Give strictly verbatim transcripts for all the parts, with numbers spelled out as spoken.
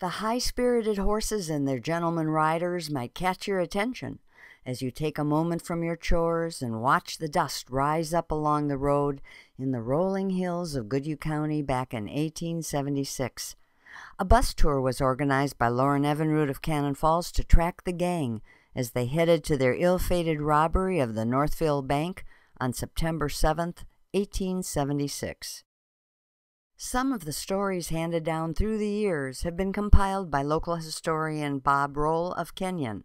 The high-spirited horses and their gentlemen riders might catch your attention as you take a moment from your chores and watch the dust rise up along the road in the rolling hills of Goodhue County back in eighteen seventy-six. A bus tour was organized by Loren Evanrud of Cannon Falls to track the gang as they headed to their ill-fated robbery of the Northfield Bank on September seventh, eighteen seventy-six. Some of the stories handed down through the years have been compiled by local historian Bob Rohl of Kenyon.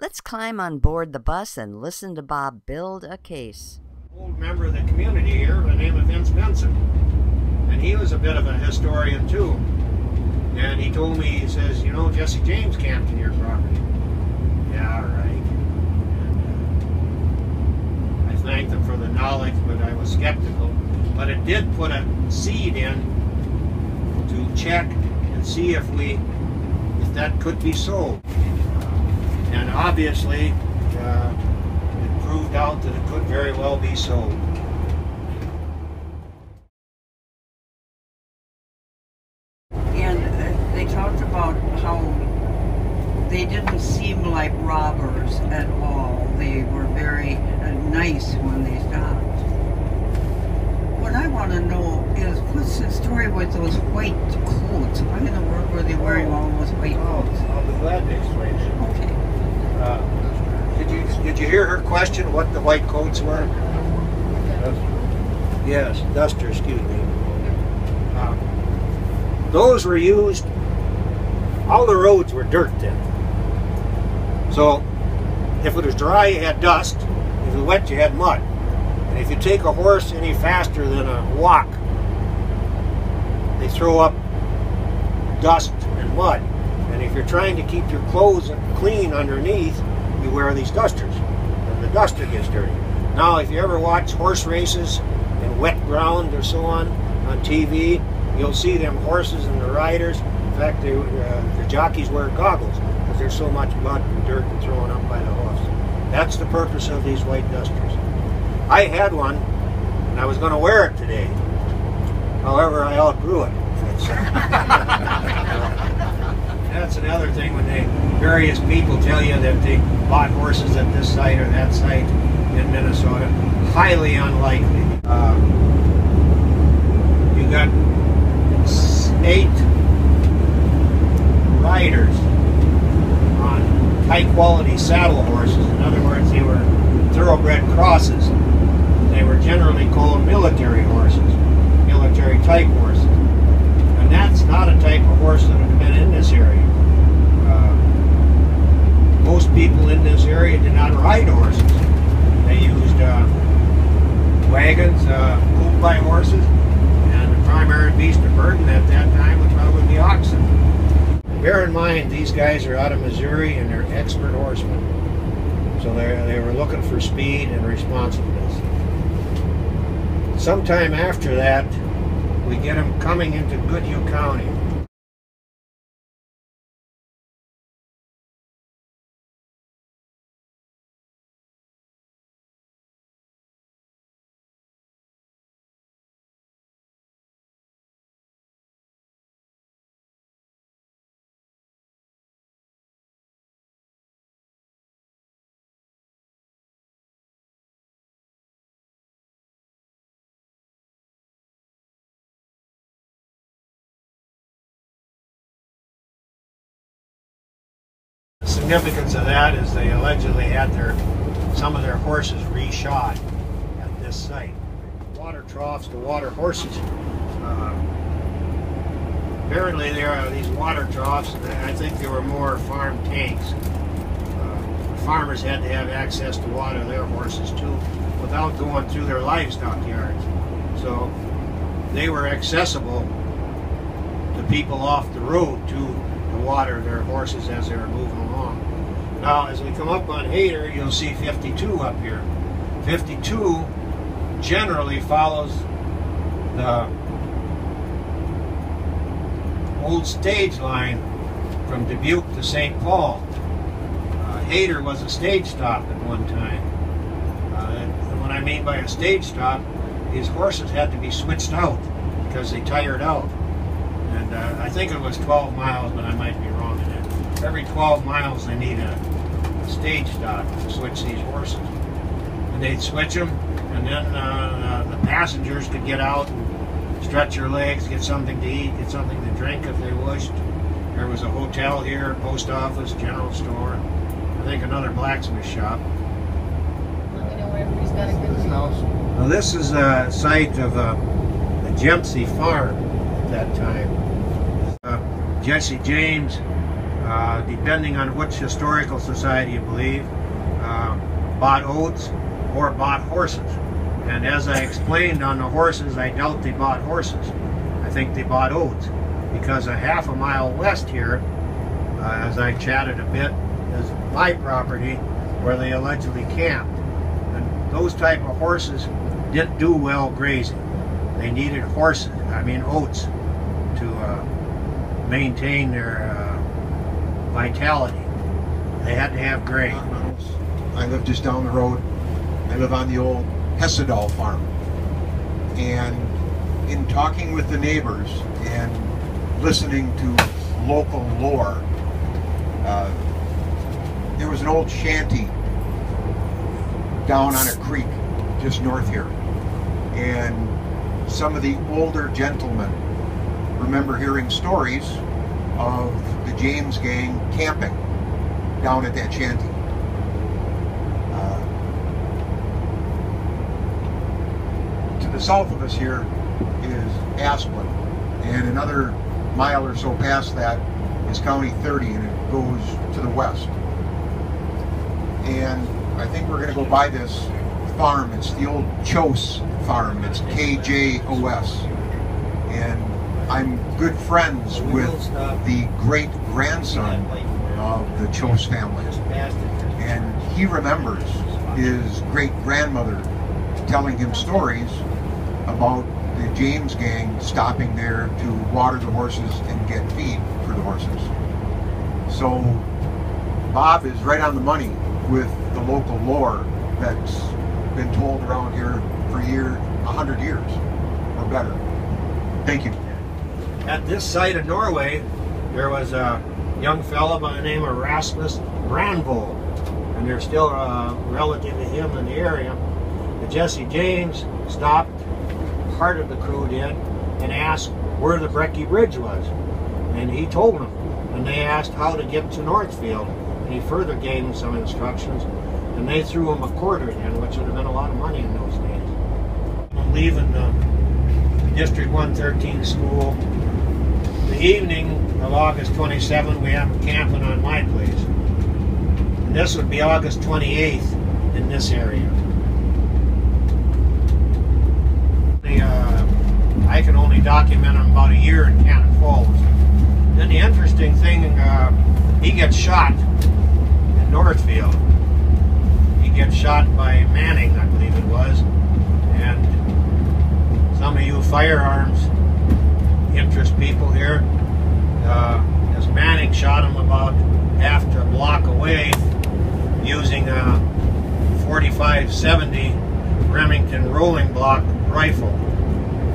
Let's climb on board the bus and listen to Bob build a case. Old member of the community here by the name of Vince Benson, and he was a bit of a historian too. And he told me, he says, you know, Jesse James camped in your property. Yeah, all right. And, uh, I thanked him for the knowledge, but I was skeptical. But it did put a seed in to check and see if we, if that could be so. And obviously, uh, it proved out that it could very well be so. And uh, they talked about how they didn't seem like robbers at all. They were very uh, nice when they stopped. What I want to know is, what's the story with those white coats? Why in the world were they wearing all those white coats? Oh, I'll be glad to explain it. Okay. Uh, did you did you hear her question what the white coats were? Duster. Yes, duster, excuse me. Uh, those were used, all the roads were dirt then. So, if it was dry, you had dust. If it was wet, you had mud. And if you take a horse any faster than a walk, they throw up dust and mud. And if you're trying to keep your clothes clean underneath, you wear these dusters, and the duster gets dirty. Now, if you ever watch horse races in wet ground or so on, on T V, you'll see them horses and the riders. In fact, they, uh, the jockeys wear goggles because there's so much mud and dirt thrown up by the horse. That's the purpose of these white dusters. I had one, and I was going to wear it today. However, I outgrew it. That's another thing when they, various people tell you that they bought horses at this site or that site in Minnesota. Highly unlikely. Uh, you got eight riders on high-quality saddle horses. In other words, they were thoroughbred crosses. They were generally called military horses, military type horses. And that's not a type of horse that had been in this area. Uh, most people in this area did not ride horses. They used uh, wagons, uh, pulled by horses, and the primary beast of burden at that time would probably be oxen. Bear in mind, these guys are out of Missouri and they're expert horsemen. So they were looking for speed and responsiveness. Sometime after that, we get them coming into Goodhue County. The significance of that is they allegedly had their some of their horses reshod at this site. Water troughs to water horses. Uh, apparently there are these water troughs, and I think there were more farm tanks. Uh, farmers had to have access to water their horses too without going through their livestock yards. So they were accessible to people off the road to water their horses as they were moving along. Now, as we come up on Hader, you'll see fifty-two up here. fifty-two generally follows the old stage line from Dubuque to Saint Paul. Uh, Hader was a stage stop at one time. Uh, and what I mean by a stage stop is horses had to be switched out because they tired out. And uh, I think it was twelve miles, but I might be wrong in that. Every twelve miles they need a stage dock to switch these horses. And they'd switch them, and then uh, the passengers could get out and stretch their legs, get something to eat, get something to drink if they wished. There was a hotel here, post office, general store, I think another blacksmith shop. Let me know where everybody's got a good house. Now this is a site of a, a Kempsey farm at that time. Uh, Jesse James, uh, depending on which historical society you believe, uh, bought oats or bought horses. And as I explained on the horses, I doubt they bought horses. I think they bought oats. Because a half a mile west here, uh, as I chatted a bit, is my property where they allegedly camped. And those type of horses didn't do well grazing. They needed horses, I mean oats, to uh, maintain their uh, vitality. They had to have grain. I live just down the road. I live on the old Hesedal farm. And in talking with the neighbors and listening to local lore, uh, there was an old shanty down on a creek just north here, and some of the older gentlemen remember hearing stories of the James gang camping down at that shanty. Uh, to the south of us here is Asplin, and another mile or so past that is County thirty, and it goes to the west. And I think we're going to go by this farm. It's the old Kjos farm. It's K J O S. And I'm good friends with the great-grandson of the Kjos family. And he remembers his great-grandmother telling him stories about the James gang stopping there to water the horses and get feed for the horses. So Bob is right on the money with the local lore that's been told around here for year, a hundred years or better. Thank you. At this site of Norway, there was a young fellow by the name of Rasmus Branvold, and there's still a relative of him in the area. The Jesse James stopped, part of the crew did, and asked where the Brekke Bridge was. And he told them, and they asked how to get to Northfield. And he further gave them some instructions, and they threw him a quarter in, which would have been a lot of money in those days. I'm leaving the District one thirteen school. The evening of August twenty-seventh, we have camping on my place. And this would be August twenty-eighth in this area. Uh, I can only document him about a year in Cannon Falls. Then the interesting thing, uh, he gets shot in Northfield. He gets shot by Manning, I believe it was. And some of you firearms interest people here, uh, as Manning shot him about half to a block away using a forty-five seventy Remington rolling block rifle.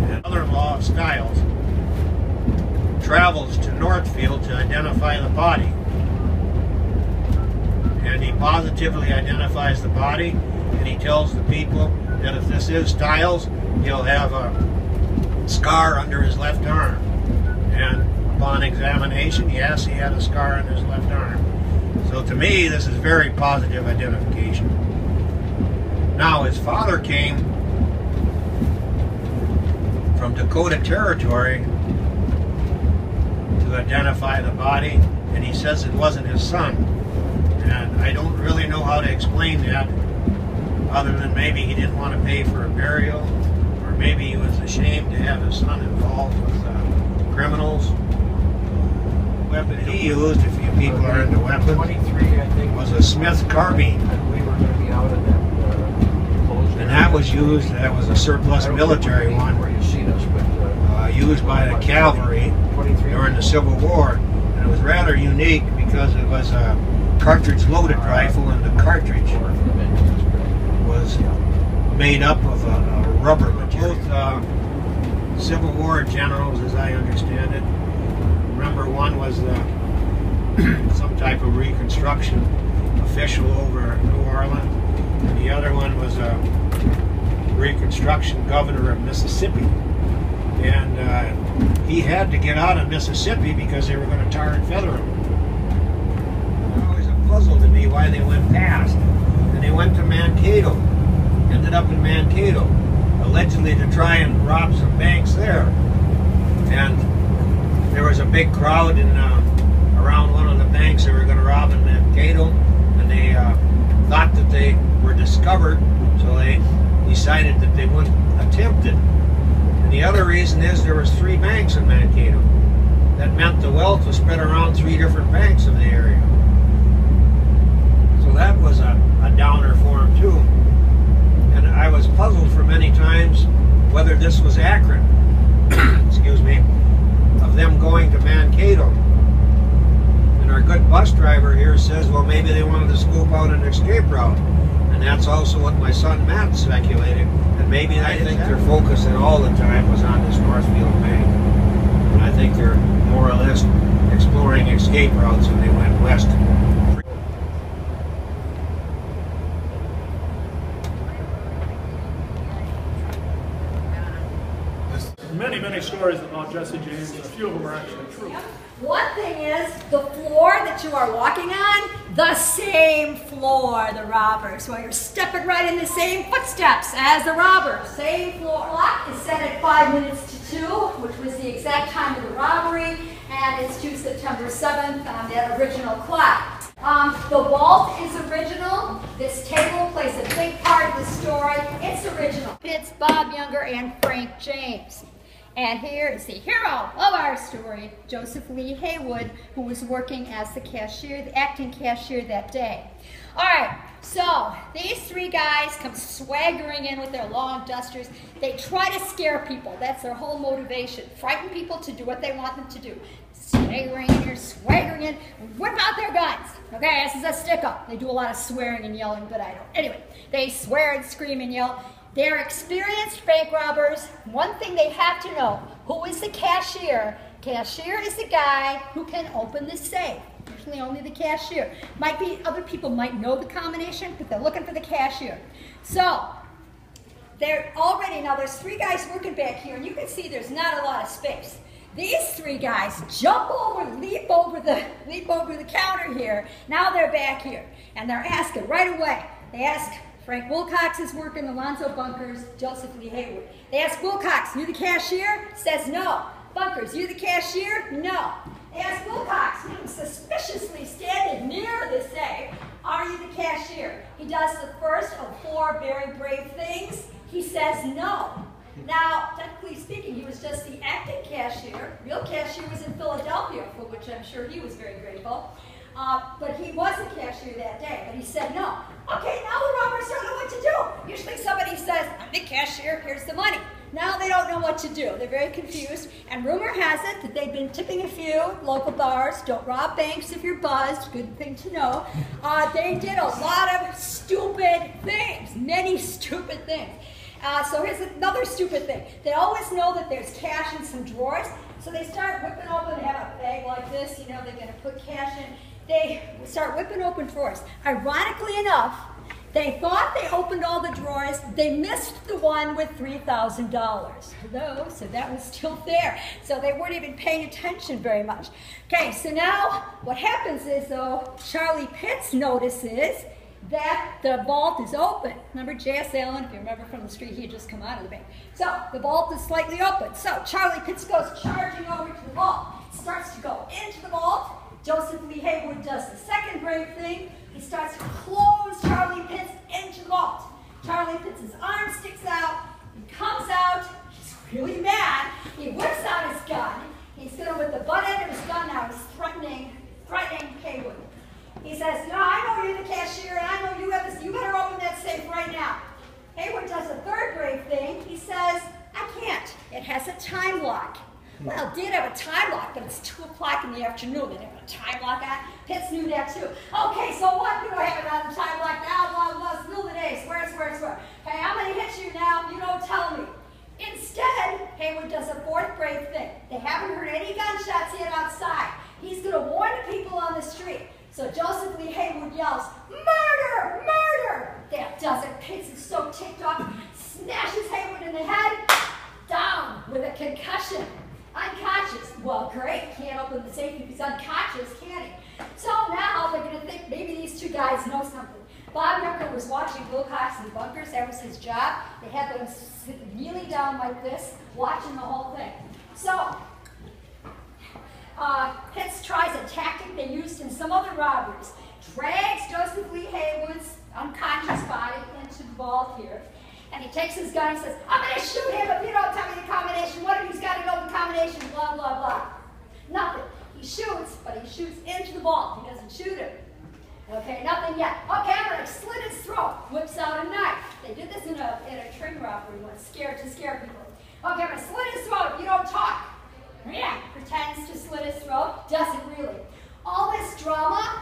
And mother-in-law of Stiles travels to Northfield to identify the body. And he positively identifies the body, and he tells the people that if this is Stiles, he'll have a scar under his left arm. And upon examination, yes, he had a scar under his left arm. So to me, this is very positive identification. Now, his father came from Dakota Territory to identify the body, and he says it wasn't his son. And I don't really know how to explain that, other than maybe he didn't want to pay for a burial, or maybe he was ashamed to have his son involved with uh, criminals. The weapon he used, if you people are into weapons, twenty-three, I think, was a Smith carbine. We were going to be out of that. And that was used, that was a surplus military one, uh, used by the cavalry during the Civil War. And it was rather unique because it was a cartridge-loaded rifle, and the cartridge was made up of a, a rubber material. Both uh, Civil War generals, as I understand it, Remember, one was the, some type of reconstruction official over New Orleans, and the other one was a reconstruction governor of Mississippi. And uh, he had to get out of Mississippi because they were going to tar and feather him. It was always a puzzle to me why they went past. And they went to Mankato, ended up in Mankato, allegedly to try and rob some banks there. And there was a big crowd in, uh, around one of the banks they were going to rob in Mankato, and they uh, thought that they were discovered, so they decided that they wouldn't attempt it. And the other reason is there was three banks in Mankato. That meant the wealth was spread around three different banks in the area. So that was a, a downer for him too. And I was puzzled for many times whether this was accurate, excuse me, of them going to Mankato. And our good bus driver here says, well, maybe they wanted to scoop out an escape route. And that's also what my son Matt speculated. And maybe I think their focus at all the time was on this Northfield Bank. And I think they're more or less exploring escape routes when they went west. Many, many stories about Jesse James, and a few of them are actually true. One thing is, the floor that you are walking on, the same floor the robbers, so you're stepping right in the same footsteps as the robbers. Same floor. The clock is set at five minutes to two, which was the exact time of the robbery, and it's due September seventh on that original clock. Um, the vault is original. This table plays a big part of the story. It's original. It's Bob Younger and Frank James. And here is the hero of our story, Joseph Lee Heywood, who was working as the cashier, the acting cashier that day. All right, so these three guys come swaggering in with their long dusters. They try to scare people. That's their whole motivation. Frighten people to do what they want them to do. Swaggering in here, swaggering in, whip out their guns. Okay, this is a stick-up. They do a lot of swearing and yelling, but I don't. Anyway, they swear and scream and yell. They're experienced bank robbers. One thing they have to know, who is the cashier? Cashier is the guy who can open the safe. Usually only the cashier. Might be other people might know the combination, but they're looking for the cashier. So they're already, now there's three guys working back here, and you can see there's not a lot of space. These three guys jump over, leap over the leap over the counter here. Now they're back here. And they're asking right away. They ask, Frank Wilcox is working, Alonzo Bunkers, Joseph Lee Heywood. They ask Wilcox, you the cashier? Says no. Bunkers, you the cashier? No. They ask Wilcox, who's suspiciously standing near the safe, are you the cashier? He does the first of four very brave things. He says no. Now, technically speaking, he was just the acting cashier. Real cashier was in Philadelphia, for which I'm sure he was very grateful. Uh, but he was a cashier that day, but he said no. Okay, now the robbers don't know what to do. Usually somebody says, I'm the cashier, here's the money. Now they don't know what to do. They're very confused. And rumor has it that they've been tipping a few local bars. Don't rob banks if you're buzzed. Good thing to know. Uh, they did a lot of stupid things, many stupid things. Uh, so here's another stupid thing. They always know that there's cash in some drawers. So they start whipping open, they have a bag like this, you know, they're going to put cash in. They start whipping open drawers. Ironically enough, they thought they opened all the drawers. They missed the one with three thousand dollars. Hello, so that was still there. So they weren't even paying attention very much. Okay, so now what happens is, though, Charlie Pitts notices that the vault is open. Remember J S Allen, if you remember from the street, he had just come out of the bank. So the vault is slightly open. So Charlie Pitts goes charging over to the vault, starts to go into the vault. Joseph Lee Heywood does the second brave thing. He starts to close Charlie Pitts into the vault. Charlie Pitts' arm sticks out. He comes out. He's really mad. He whips out his gun. He's going to, with the butt end of his gun now, he's threatening, threatening Heywood. He says, no, I know you're the cashier, and I know you have this. You better open that safe right now. Heywood does the third brave thing. He says, I can't. It has a time lock. Well, did have a time lock, but it's two o'clock in the afternoon. They didn't have a time lock on. Pitts knew that, too. Okay, so what do I have about a time lock now? Blah, blah, blah, spill the day. Swear, swear, swear. Okay, I'm going to hit you now. You don't tell me. Instead, Heywood does a fourth brave thing. They haven't heard any gunshots yet outside. He's going to warn the people on the street. So Joseph Lee Heywood yells, "Murder! Murder!" That does it. Pitts is so ticked off, snashes Heywood in the head, down with a concussion. Unconscious. Well, great. Can't open the safe if he's unconscious, can he? So now they're going to think maybe these two guys know something. Bob Younger was watching Wilcox and Bunkers. That was his job. They had them kneeling down like this, watching the whole thing. So uh, Pitts tries a tactic they used in some other robberies. Drags Joseph Lee Heywood's unconscious body into the vault here. And he takes his gun and says, "I'm going to shoot him if you don't tell me the combination. One of you's got to know the combination, blah, blah, blah." Nothing. He shoots, but he shoots into the vault. He doesn't shoot him. Okay, nothing yet. Okay, I'm going to slit his throat. Whips out a knife. They did this in a, in a train robbery once, scared to scare people. Okay, I'm going to slit his throat if you don't talk. Yeah, pretends to slit his throat. Doesn't really. All this drama.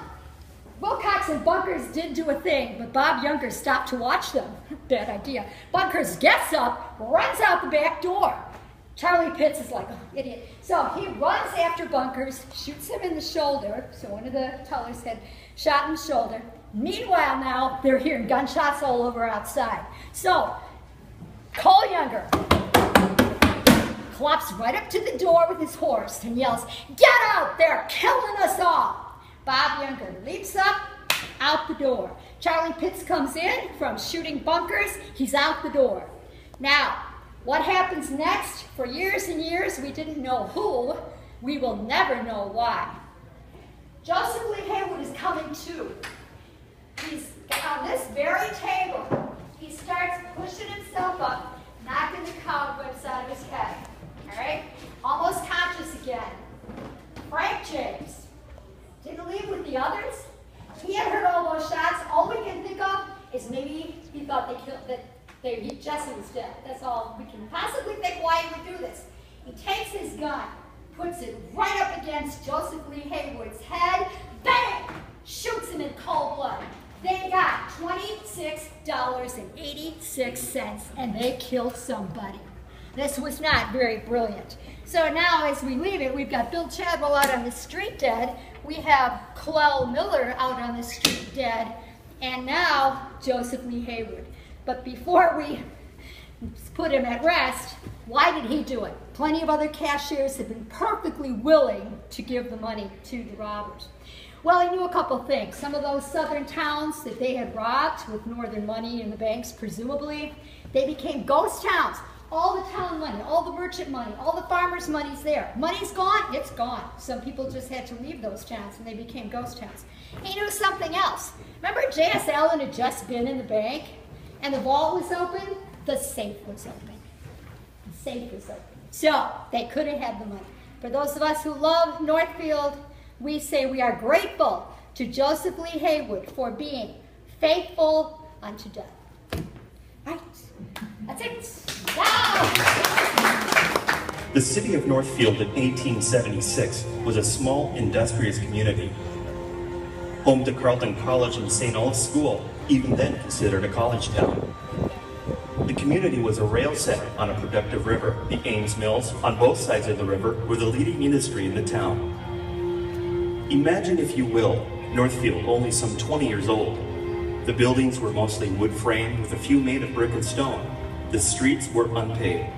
Wilcox and Bunkers did do a thing, but Bob Younger stopped to watch them. Bad idea. Bunkers gets up, runs out the back door. Charlie Pitts is like, "Oh, idiot." So he runs after Bunkers, shoots him in the shoulder. So one of the tellers had shot in the shoulder. Meanwhile, now they're hearing gunshots all over outside. So Cole Younger clops right up to the door with his horse and yells, "Get out! They're killing us all!" Bob Younger leaps up, out the door. Charlie Pitts comes in from shooting Bunkers. He's out the door. Now, what happens next? For years and years, we didn't know who. We will never know why. Joseph Lee Heywood is coming too. He's on this very table. He starts pushing himself up, knocking the cobwebs out of his head. All right? Almost conscious again. Frank James didn't leave with the others. He had heard all those shots. All we can think of is maybe he thought they killed, that they, he, Jesse was dead. That's all we can possibly think why he would do this. He takes his gun, puts it right up against Joseph Lee Heywood's head, bang, shoots him in cold blood. They got twenty-six dollars and eighty-six cents, and they killed somebody. This was not very brilliant. So now as we leave it, we've got Bill Chadwell out on the street dead. We have Clell Miller out on the street dead. And now Joseph Lee Heywood. But before we put him at rest, why did he do it? Plenty of other cashiers have been perfectly willing to give the money to the robbers. Well, he knew a couple things. Some of those southern towns that they had robbed with northern money in the banks, presumably, they became ghost towns. All the town money, all the merchant money, all the farmers' money's there. Money's gone, it's gone. Some people just had to leave those towns and they became ghost towns. He knew something else. Remember J S Allen had just been in the bank and the vault was open? The safe was open. The safe was open. So they could have had the money. For those of us who love Northfield, we say we are grateful to Joseph Lee Heywood for being faithful unto death. All right. That's it. Wow. The city of Northfield in eighteen seventy-six was a small, industrious community. Home to Carleton College and Saint Olaf's School, even then considered a college town. The community was a rail set on a productive river. The Ames Mills, on both sides of the river, were the leading industry in the town. Imagine, if you will, Northfield only some twenty years old. The buildings were mostly wood frame, with a few made of brick and stone. The streets were unpaved.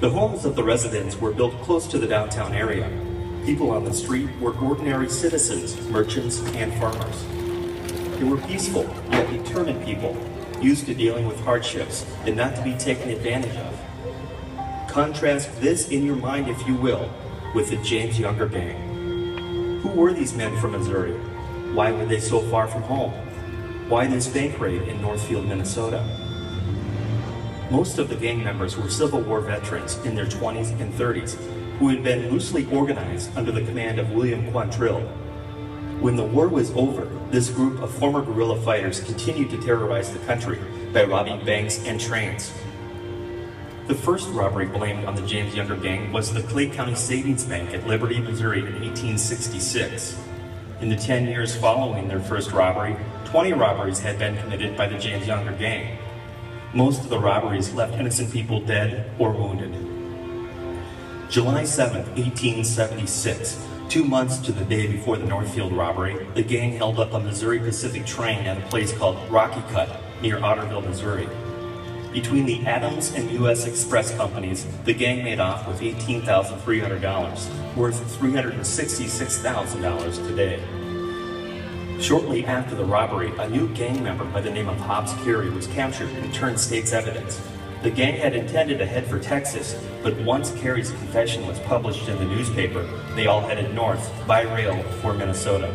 The homes of the residents were built close to the downtown area. People on the street were ordinary citizens, merchants, and farmers. They were peaceful, yet determined people, used to dealing with hardships and not to be taken advantage of. Contrast this in your mind, if you will, with the James Younger Gang. Who were these men from Missouri? Why were they so far from home? Why this bank raid in Northfield, Minnesota? Most of the gang members were Civil War veterans in their twenties and thirties who had been loosely organized under the command of William Quantrill. When the war was over, this group of former guerrilla fighters continued to terrorize the country by robbing banks and trains. The first robbery blamed on the James Younger Gang was the Clay County Savings Bank at Liberty, Missouri in eighteen sixty-six. In the ten years following their first robbery, twenty robberies had been committed by the James Younger Gang. Most of the robberies left innocent people dead or wounded. July seventh, eighteen seventy-six, two months to the day before the Northfield robbery, the gang held up a Missouri Pacific train at a place called Rocky Cut near Otterville, Missouri. Between the Adams and U S Express companies, the gang made off with eighteen thousand three hundred dollars, worth three hundred sixty-six thousand dollars today. Shortly after the robbery, a new gang member by the name of Hobbs Carey was captured and turned state's evidence. The gang had intended to head for Texas, but once Carey's confession was published in the newspaper, they all headed north by rail for Minnesota.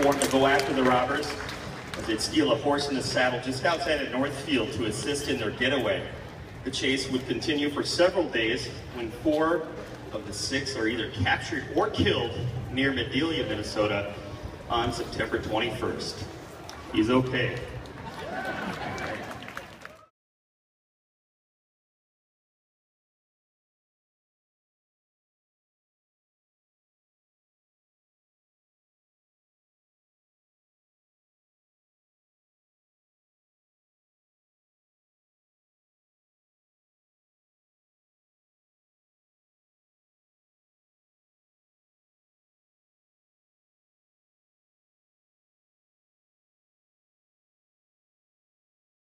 To go after the robbers as they'd steal a horse and a saddle just outside of Northfield to assist in their getaway. The chase would continue for several days when four of the six are either captured or killed near Medelia, Minnesota on September twenty-first. He's okay.